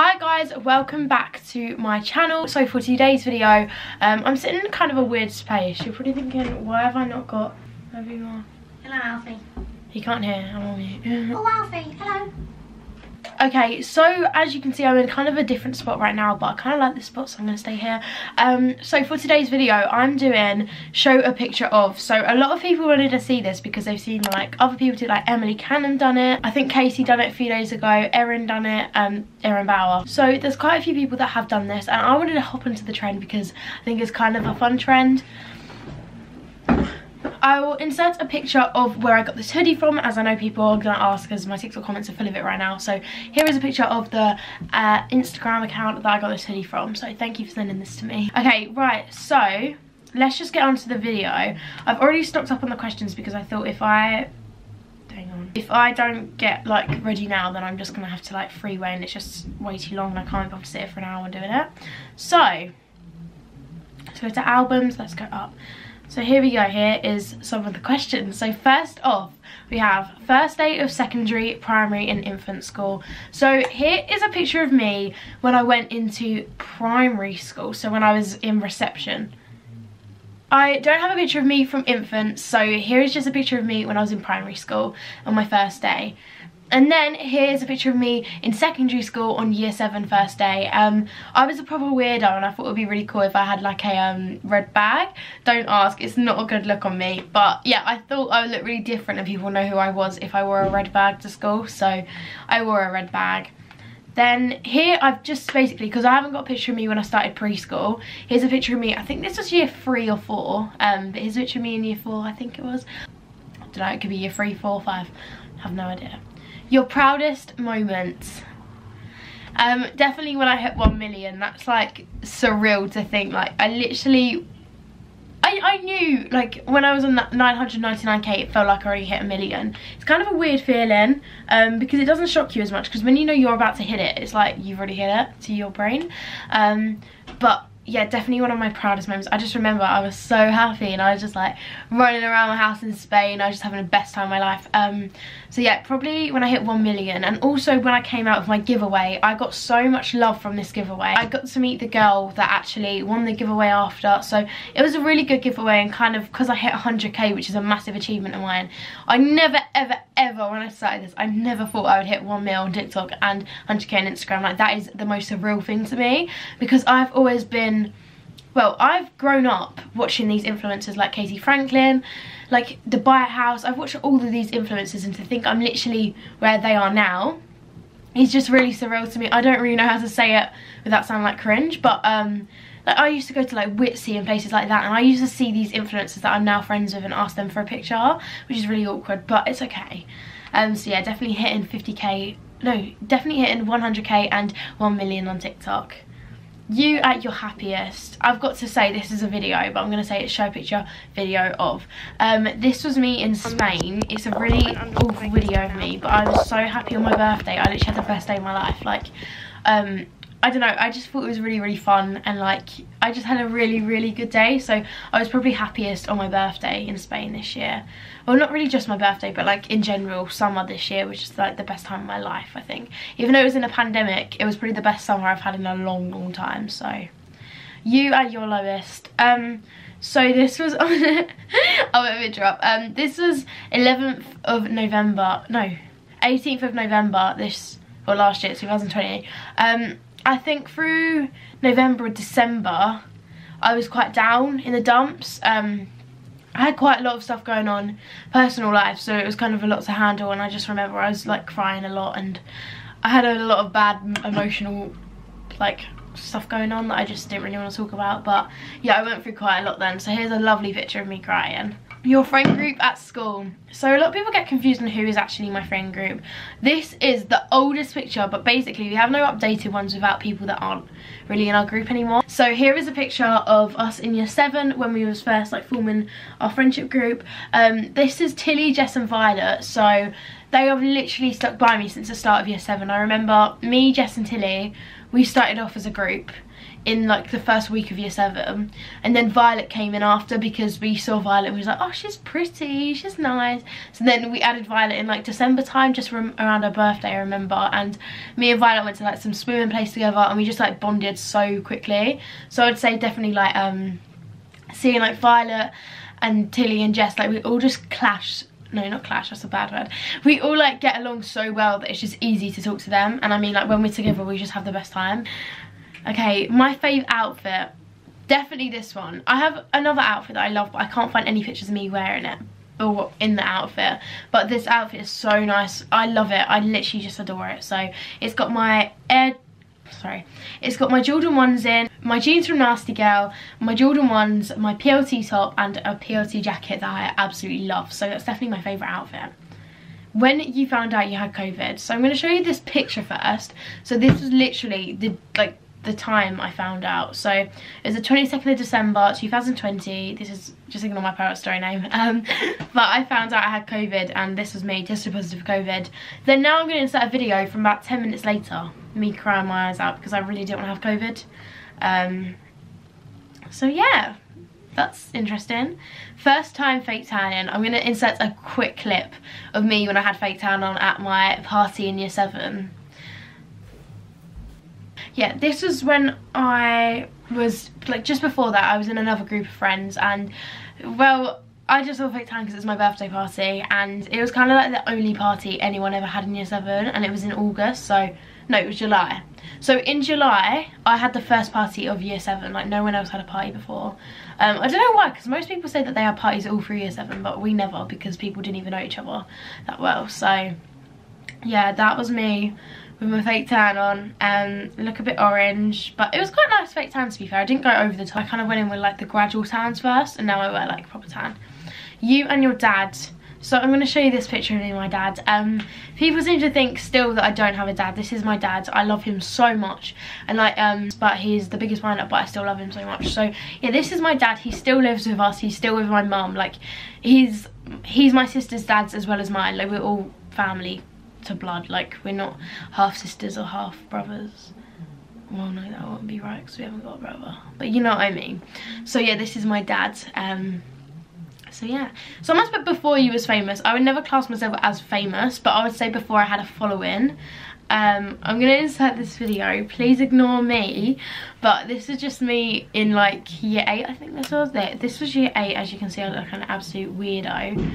Hi guys, welcome back to my channel. So for today's video, I'm sitting in kind of a weird space. You're probably thinking, why have I not got everyone? Hello Alfie. He can't hear, I'm on mute. Oh Alfie, hello. Okay, so as you can see, I'm in kind of a different spot right now, but I kind of like this spot, so I'm going to stay here. So for today's video, I'm doing show a picture of. So a lot of people wanted to see this because they've seen like other people do, like Emily Cannon done it. I think Casey done it a few days ago. Erin done it. Erin Bauer. So there's quite a few people that have done this, and I wanted to hop into the trend because I think it's kind of a fun trend. I will insert a picture of where I got this hoodie from, as I know people are going to ask because my TikTok comments are full of it right now. So here is a picture of the Instagram account that I got this hoodie from. So thank you for sending this to me. Okay, right, so let's just get on to the video. I've already stocked up on the questions because I thought if I don't get like ready now, then I'm just going to have to like freeway, and it's just way too long and I can't bother to sit here for an hour doing it. So let's go to albums, let's go up. So here we go, here is some of the questions. So first off, we have first day of secondary, primary and infant school. So here is a picture of me when I went into primary school, so when I was in reception. I don't have a picture of me from infant, so here is just a picture of me when I was in primary school on my first day. And then here's a picture of me in secondary school on year 7 first day. I was a proper weirdo and I thought it would be really cool if I had like a red bag. Don't ask, it's not a good look on me. But yeah, I thought I would look really different and people know who I was if I wore a red bag to school. So I wore a red bag. Then here I've just basically, because I haven't got a picture of me when I started preschool, here's a picture of me, I think this was year 3 or 4. But here's a picture of me in year 4, I think it was. I don't know, it could be year 3, 4, 5. I have no idea. Your proudest moments. Definitely when I hit 1 million. That's like surreal to think. Like I literally, I knew like when I was on that 999k, it felt like I already hit 1 million. It's kind of a weird feeling because it doesn't shock you as much, because when you know you're about to hit it, it's like you've already hit it to your brain. But yeah, definitely one of my proudest moments. I just remember I was so happy and I was just like running around my house in Spain. I was just having the best time of my life. So yeah, probably when I hit 1 million, and also when I came out of my giveaway. I got so much love from this giveaway. I got to meet the girl that actually won the giveaway after. So it was a really good giveaway, and kind of because I hit 100k, which is a massive achievement of mine. I never, ever, ever when I started this, I never thought I would hit 1 mil on TikTok and 100k on Instagram. Like that is the most surreal thing to me, because I've always been, well, I've grown up watching these influencers like Katie Franklin, like the Buyer House. I've watched all of these influencers, and to think I'm literally where they are now is just really surreal to me. I don't really know how to say it without sounding like cringe, but like I used to go to like Whitsy and places like that, and I used to see these influencers that I'm now friends with and ask them for a picture, which is really awkward, but it's okay. So yeah, definitely hitting 50k, no, definitely hitting 100k and 1 million on TikTok. You at your happiest. I've got to say this is a video, but I'm going to say it's show picture video of. This was me in Spain. It's a really awful video of me, but I was so happy on my birthday. I literally had the best day of my life. Like, I don't know, I just thought it was really, really fun, and like, I just had a really, really good day. So I was probably happiest on my birthday in Spain this year. Well, not really just my birthday, but like in general, summer this year was just like the best time of my life, I think. Even though it was in a pandemic, it was probably the best summer I've had in a long, long time. So you at your lowest. So this was on I'll put a picture up. This was 11th of November, no, 18th of November this, or last year, 2020. I think through November and December, I was quite down in the dumps. I had quite a lot of stuff going on, personal life, so it was kind of a lot to handle, and I just remember I was like crying a lot, and I had a lot of bad emotional like stuff going on that I just didn't really want to talk about. But yeah, I went through quite a lot then. So here's a lovely picture of me crying. Your friend group at school. So a lot of people get confused on who is actually my friend group. This is the oldest picture, but basically we have no updated ones without people that aren't really in our group anymore. So here is a picture of us in year 7 when we was first like forming our friendship group. This is Tilly, Jess and Violet. So They have literally stuck by me since the start of year 7. I remember me, Jess and Tilly, we started off as a group in like the first week of year 7, and then Violet came in after because we saw Violet and we was like, oh, she's pretty, she's nice. So then we added Violet in like December time, just around her birthday, I remember, and me and Violet went to like some swimming place together and we just like bonded so quickly. So I'd say definitely like seeing like Violet and Tilly and Jess, like we all just clash. No, not clash, that's a bad word. We all like get along so well that it's just easy to talk to them, and I mean like when we're together we just have the best time. Okay, my fave outfit, definitely this one. I have another outfit that I love, but I can't find any pictures of me wearing it or in the outfit, but this outfit is so nice. I love it, I literally just adore it. So it's got my Jordan 1s in, my jeans from Nasty Girl, my Jordan 1s, my PLT top and a PLT jacket that I absolutely love. So that's definitely my favourite outfit. When you found out you had COVID, so I'm going to show you this picture first. So this was literally the time I found out. So it was the 22nd of December 2020. This is just ignore my parents' story name. But I found out I had COVID and this was me tested positive for COVID. Then now I'm going to insert a video from about 10 minutes later, me crying my eyes out because I really didn't want to have COVID. So yeah, that's interesting. First time fake tan in. I'm going to insert a quick clip of me when I had fake tan on at my party in year 7. Yeah, this was when I was, like, just before that, I was in another group of friends, and, well, I just saw fake tan because it was my birthday party, and it was kind of like the only party anyone ever had in year 7, and it was in August, so, no, it was July. So, in July, I had the first party of year 7, like, no one else had a party before. I don't know why, because most people say that they had parties all through year 7, but we never, because people didn't even know each other that well, so, yeah, that was me with my fake tan on, and look a bit orange, but it was quite nice fake tan to be fair. I didn't go over the top. I kind of went in with like the gradual tans first, and now I wear like proper tan. You and your dad. So I'm going to show you this picture of me and my dad. People seem to think still that I don't have a dad. This is my dad. I love him so much, and like but he's the biggest wind-up, but I still love him so much. So yeah, this is my dad. He still lives with us. He's still with my mum. Like he's my sister's dad's as well as mine. Like we're all family to blood, like we're not half sisters or half brothers. Well, no, that wouldn't be right because we haven't got a brother, but you know what I mean. So yeah, this is my dad. So yeah, so I must put before you was famous. I would never class myself as famous, but I would say before I had a following. I'm gonna insert this video, please ignore me, but this is just me in like year 8, I think this was it. This was year 8, as you can see I look like an absolute weirdo,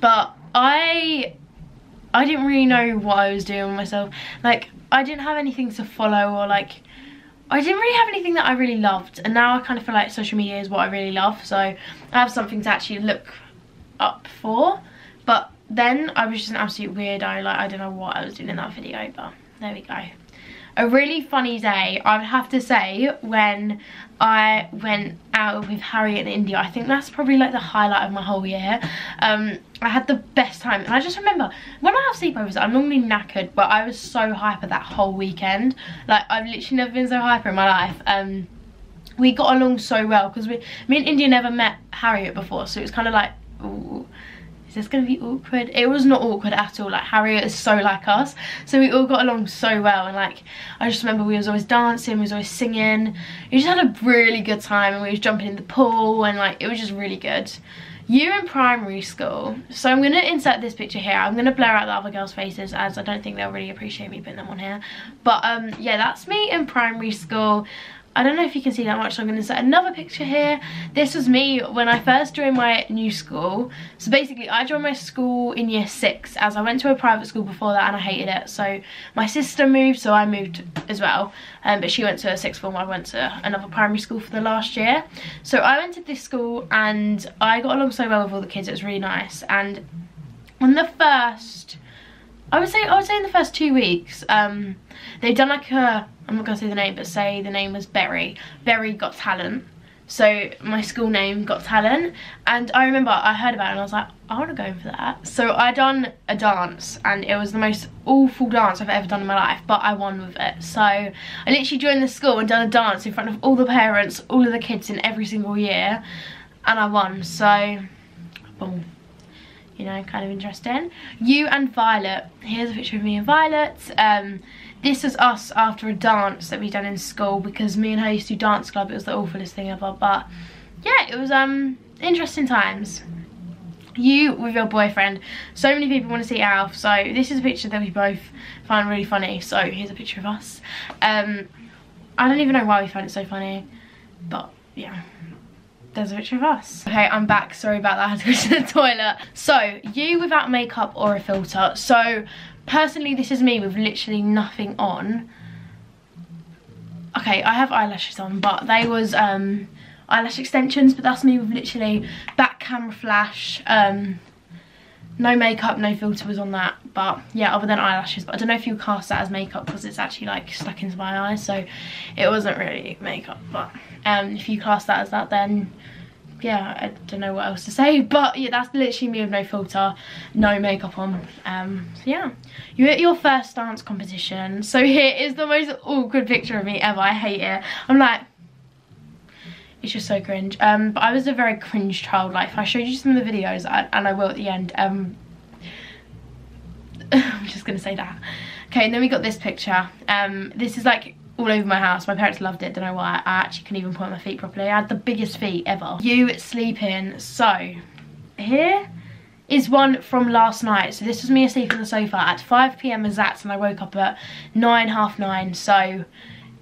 but I didn't really know what I was doing with myself. Like, I didn't have anything to follow, or like, I didn't really have anything that I really loved. And now I kind of feel like social media is what I really love. So I have something to actually look up for. But then I was just an absolute weirdo. Like, I don't know what I was doing in that video, but there we go. A really funny day, I would have to say, when I went out with Harriet and India. I think that's probably like the highlight of my whole year. I had the best time, and I just remember when I have sleepovers I'm normally knackered, but I was so hyper that whole weekend. Like I've literally never been so hyper in my life. We got along so well because me and India never met Harriet before, so it was kind of like, ooh, it's gonna be awkward. It was not awkward at all. Like Harriet is so like us, so we all got along so well, and like I just remember we was always dancing, we was always singing, we just had a really good time, and we was jumping in the pool, and like it was just really good. You in primary school. So I'm gonna insert this picture here. I'm gonna blur out the other girls' faces as I don't think they'll really appreciate me putting them on here, but yeah, that's me in primary school. I don't know if you can see that much, so I'm going to insert another picture here. This was me when I first joined my new school. So basically, I joined my school in year 6, as I went to a private school before that and I hated it. So my sister moved, so I moved as well. But she went to a sixth form, I went to another primary school for the last year. So I went to this school and I got along so well with all the kids, it was really nice. And on the first, I would say in the first 2 weeks, they'd done like a, I'm not going to say the name, but say the name was Berry. Berry Got Talent. So my school name Got Talent. And I remember I heard about it and I was like, I want to go in for that. So I done a dance and it was the most awful dance I've ever done in my life, but I won with it. So I literally joined the school and done a dance in front of all the parents, all of the kids in every single year, and I won. So boom. you know, kind of interesting. You and Violet. Here's a picture of me and Violet. This is us after a dance that we done in school, because me and her used to do dance club. It was the awfulest thing ever, but yeah, it was interesting times. You with your boyfriend. So many people want to see Alf, so this is a picture that we both find really funny. So here's a picture of us. I don't even know why we found it so funny, but yeah, there's a picture of us. Okay, I'm back. Sorry about that, I had to go to the toilet. So, you without makeup or a filter. So, personally, this is me with literally nothing on. Okay, I have eyelashes on, but they was eyelash extensions, but that's me with literally back camera flash. No makeup, no filter was on that, but yeah, other than eyelashes. But I don't know if you cast that as makeup because it's actually like stuck into my eyes, so it wasn't really makeup. But if you cast that as that, then yeah, I don't know what else to say. But yeah, that's literally me with no filter, no makeup on. So yeah, you at your first dance competition. So here is the most awkward picture of me ever. I hate it. I'm like, it's just so cringe. But I was a very cringe child. Like, if I showed you some of the videos, and I will at the end. I'm just gonna say that. Okay, and then we got this picture. This is like all over my house. My parents loved it, don't know why. I actually couldn't even point my feet properly. I had the biggest feet ever. You sleeping. So here is one from last night. So this was me asleep on the sofa at 5 p.m. exact, and I woke up at 9, half 9. So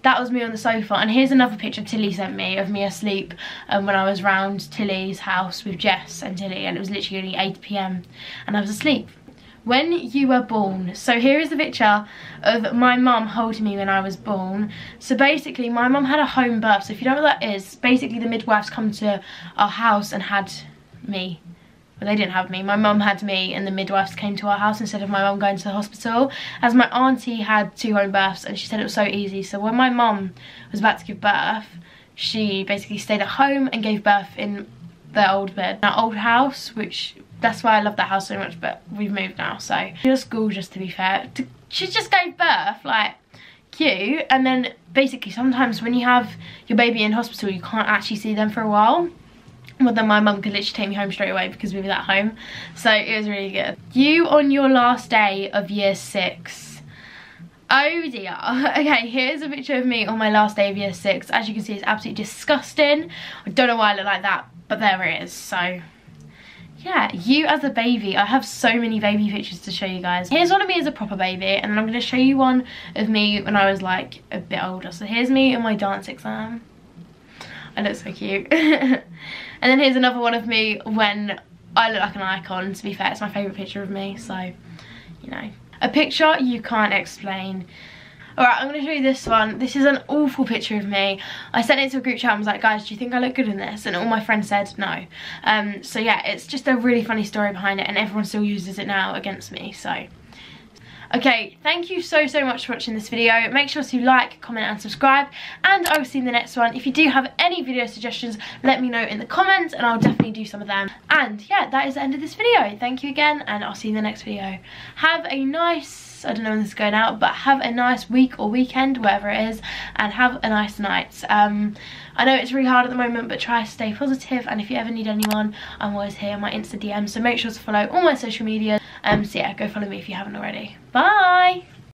that was me on the sofa. And here's another picture Tilly sent me of me asleep when I was round Tilly's house with Jess and Tilly, and it was literally 8 p.m. and I was asleep. When you were born. So here is the picture of my mum holding me when I was born. So basically my mum had a home birth. So if you don't know what that is, basically the midwives come to our house and had me. Well, they didn't have me. My mum had me, and the midwives came to our house instead of my mum going to the hospital, as my auntie had 2 home births, and she said it was so easy. So when my mum was about to give birth, she basically stayed at home and gave birth in their old bed, our old house, which that's why I love that house so much. But we've moved now, so just gorgeous, to be fair. She just gave birth, like, cute. And then basically sometimes when you have your baby in hospital, you can't actually see them for a while. Well, then my mum could literally take me home straight away because we were at home, so it was really good. You on your last day of year 6. Oh dear. Okay, here's a picture of me on my last day of year 6. As you can see, it's absolutely disgusting. I don't know why I look like that, but there it is. So yeah, you as a baby. I have so many baby pictures to show you guys. Here's one of me as a proper baby, and then I'm going to show you one of me when I was like a bit older. So here's me in my dance exam. I look so cute. And then here's another one of me when I look like an icon, to be fair. It's my favourite picture of me, so, you know. A picture you can't explain. Alright, I'm going to show you this one. This is an awful picture of me. I sent it to a group chat and was like, guys, do you think I look good in this? And all my friends said no. So yeah, it's just a really funny story behind it, and everyone still uses it now against me, so. Okay, thank you so much for watching this video. Make sure to like, comment and subscribe, and I will see you in the next one. If you do have any video suggestions, let me know in the comments and I'll definitely do some of them. And yeah, that is the end of this video. Thank you again, and I'll see you in the next video. Have a nice, I don't know when this is going out, but have a nice week or weekend, whatever it is, and have a nice night. I know it's really hard at the moment, but try to stay positive, and if you ever need anyone, I'm always here on my Insta DM, so make sure to follow all my social media. So yeah, go follow me if you haven't already. Bye!